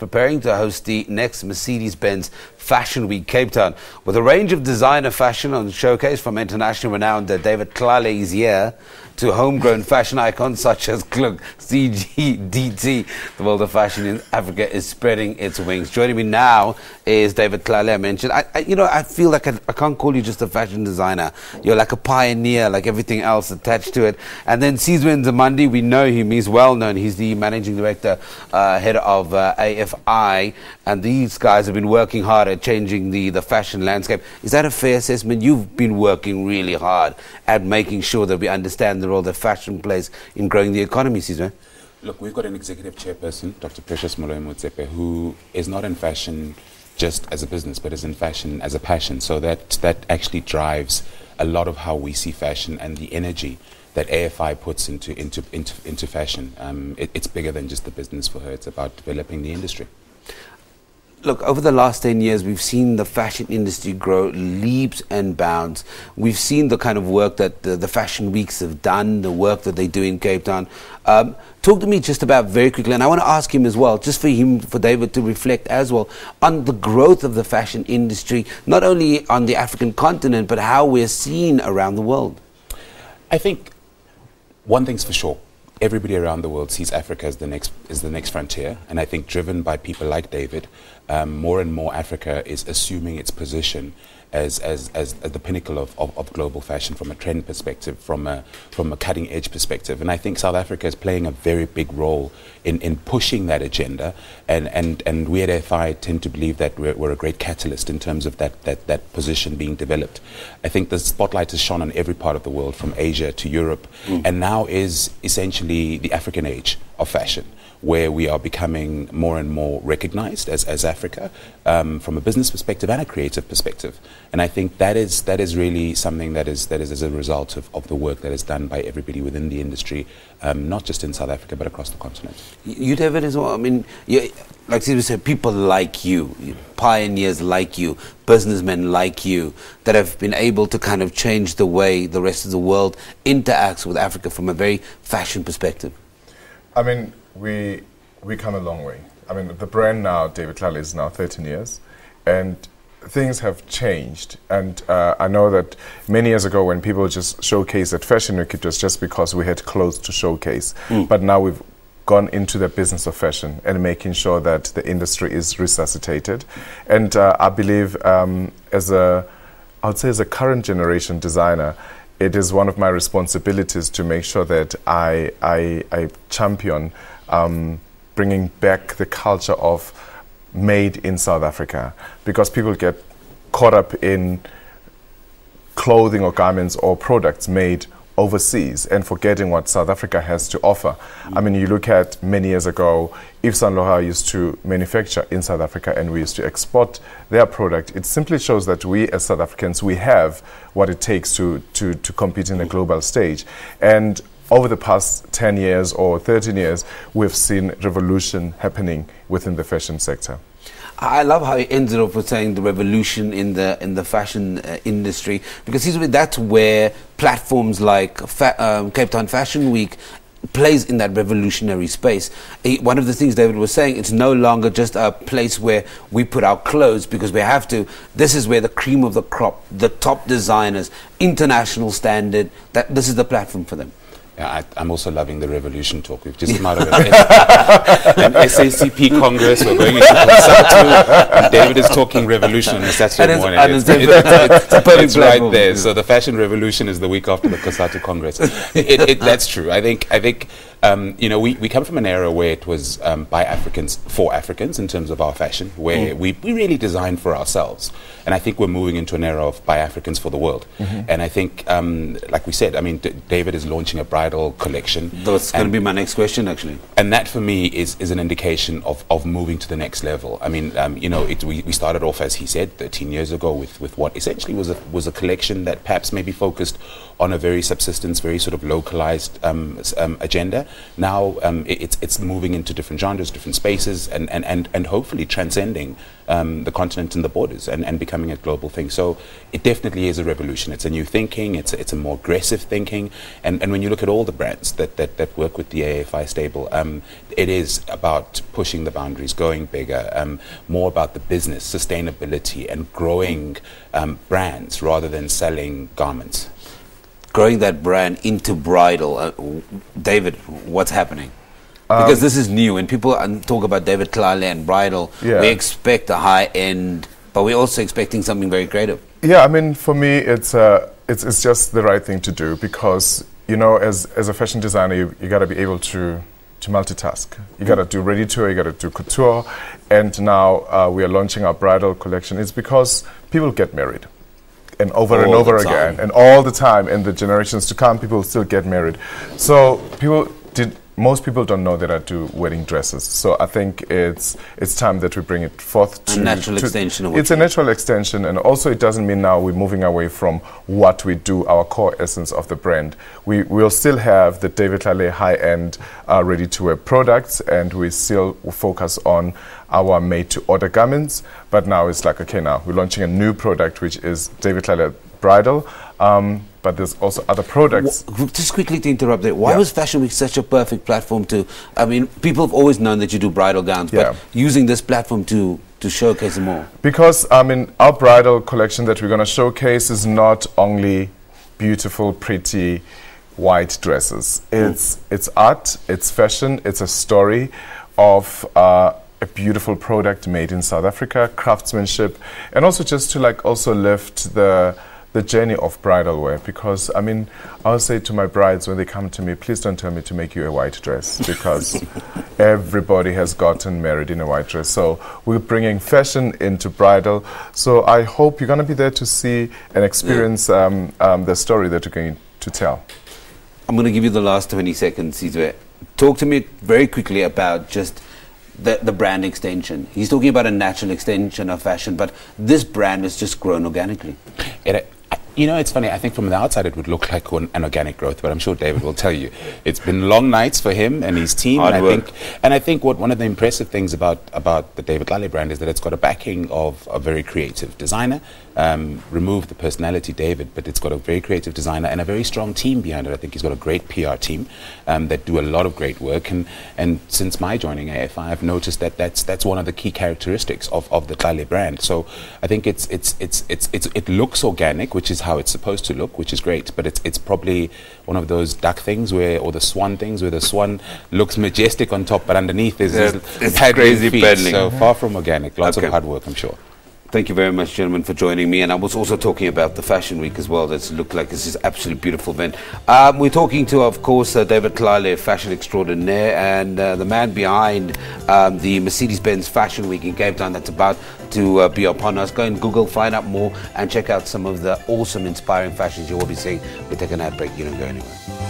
preparing to host the next Mercedes-Benz Fashion Week Cape Town. With a range of designer fashion on showcase from international renowned David Tlale's year to homegrown fashion icons such as KLûK CGDT, the world of fashion in Africa is spreading its wings. Joining me now is David Tlale. I mentioned, I feel like I can't call you just a fashion designer. You're like a pioneer, like everything else attached to it. And then Sizwe Nzimande, we know him. He's well known. He's the managing director, head of AFI, and these guys have been working hard at changing the fashion landscape. Is that a fair assessment? You've been working really hard at making sure that we understand the role that fashion plays in growing the economy, Sizwe. Look, we've got an executive chairperson, Dr. Precious Molo Motepe, who is not in fashion just as a business, but is in fashion as a passion. So that actually drives a lot of how we see fashion and the energy that AFI puts into fashion. It's bigger than just the business for her. It's about developing the industry. Look, over the last 10 years, we've seen the fashion industry grow leaps and bounds. We've seen the kind of work that the fashion weeks have done, the work that they do in Cape Town. Talk to me just about very quickly, and I want to ask him as well, just for David to reflect as well, on the growth of the fashion industry, not only on the African continent, but how we're seen around the world. I think one thing's for sure. Everybody around the world sees Africa as the next frontier, and I think driven by people like David, more and more Africa is assuming its position as the pinnacle of global fashion from a trend perspective, from a cutting edge perspective. And I think South Africa is playing a very big role in pushing that agenda, and we at AFI tend to believe that we're a great catalyst in terms of that position being developed. I think the spotlight is shone on every part of the world, from Asia to Europe, and now is essentially the African age of fashion, where we are becoming more and more recognized as Africa, from a business perspective and a creative perspective. And I think that is really something that is as a result of the work that is done by everybody within the industry, not just in South Africa but across the continent. You, David, as well. I mean, like Sizwe said, people like you, pioneers like you, businessmen like you, that have been able to kind of change the way the rest of the world interacts with Africa from a very fashion perspective. I mean, we come a long way. I mean, the brand now, David Tlale, is now 13 years, and things have changed. And I know that many years ago, when people just showcased at Fashion Week, it was just because we had clothes to showcase. But now we've gone into the business of fashion and making sure that the industry is resuscitated. And I believe, I would say as a current generation designer, it is one of my responsibilities to make sure that I champion bringing back the culture of made in South Africa, because people get caught up in clothing or garments or products made overseas and forgetting what South Africa has to offer. I mean, you look at many years ago, Yves Saint Laurent used to manufacture in South Africa and we used to export their product. It simply shows that we as South Africans, we have what it takes to compete in a global stage. And over the past 10 years or 13 years, we've seen revolution happening within the fashion sector. I love how he ended up with saying the revolution in the fashion industry, because that's where platforms like Cape Town Fashion Week plays in that revolutionary space. One of the things David was saying, it's no longer just a place where we put our clothes because we have to. This is where the cream of the crop, the top designers, international standard, this is the platform for them. I'm also loving the revolution talk. We've just come out of an SACP Congress. We're going into Cosatu, and David is talking revolution on a Saturday morning. It's right there. So the fashion revolution is the week after the Cosatu Congress. That's true. I think we come from an era where it was by Africans for Africans in terms of our fashion, where we really designed for ourselves. And I think we're moving into an era of by Africans for the world. And I think, like we said, I mean, David is launching a bridal collection. That's going to be my next question, actually. And that, for me, is an indication of moving to the next level. I mean, we started off, as he said, 13 years ago with what essentially was a collection that perhaps maybe focused on a very subsistence, very sort of localized agenda. now it's moving into different genres, different spaces, and hopefully transcending the continent and the borders and becoming a global thing. So it definitely is a revolution. It's a new thinking, it's a more aggressive thinking, and when you look at all the brands that work with the AFI stable, it is about pushing the boundaries, going bigger, more about the business, sustainability, and growing brands rather than selling garments. Growing that brand into bridal. David, what's happening? Because this is new, and people talk about David Tlale and bridal. Yeah. We expect a high end, but we're also expecting something very creative. Yeah, I mean, for me, it's just the right thing to do, because, you know, as a fashion designer, you got to be able to multitask. You got to do ready-to-wear, you got to do couture, and now we are launching our bridal collection. It's because people get married, and over and over again, and all the time, and the generations to come, people still get married. So most people don't know that I do wedding dresses. So I think it's time that we bring it forth. It's a natural extension, and also it doesn't mean now we're moving away from what we do, our core essence of the brand. We will still have the David Tlale high-end ready-to-wear products, and we still focus on our made-to-order garments. But now it's like, okay, now we're launching a new product, which is David Tlale bridal. But there's also other products. Just quickly to interrupt there, why was Fashion Week such a perfect platform to, I mean, people have always known that you do bridal gowns, but using this platform to showcase more? Because, I mean, our bridal collection that we're going to showcase is not only beautiful, pretty, white dresses. It's art, it's fashion, it's a story of a beautiful product made in South Africa, craftsmanship, and also just to like also lift the journey of bridal wear, because I mean, I'll say to my brides when they come to me, please don't tell me to make you a white dress, because everybody has gotten married in a white dress. So we're bringing fashion into bridal. So I hope you're going to be there to see and experience the story that you're going to tell. I'm going to give you the last 20 seconds, Sizwe. Talk to me very quickly about just the brand extension. He's talking about a natural extension of fashion, but this brand has just grown organically. You know, it's funny, I think from the outside it would look like an organic growth, but I'm sure David will tell you it's been long nights for him and his team. And I think what one of the impressive things about the David Tlale brand is that it's got a backing of a very creative designer. Remove the personality, David, but it's got a very creative designer and a very strong team behind it. I think he's got a great PR team that do a lot of great work. And since my joining AFI, I've noticed that that's one of the key characteristics of the Tlale brand. So I think it looks organic, which is how it's supposed to look, which is great. But it's probably one of those duck things or the swan things where the swan looks majestic on top, but underneath is crazy. So far from organic. Lots of hard work, I'm sure. Thank you very much, gentlemen, for joining me. And I was also talking about the Fashion Week as well. That's looked like this is an absolutely beautiful event. We're talking to, of course, David Tlale, fashion extraordinaire, and the man behind the Mercedes-Benz Fashion Week in Cape Town that's about to be upon us. Go and Google, find out more, and check out some of the awesome, inspiring fashions you will be seeing. We're taking an ad break. You don't go anywhere.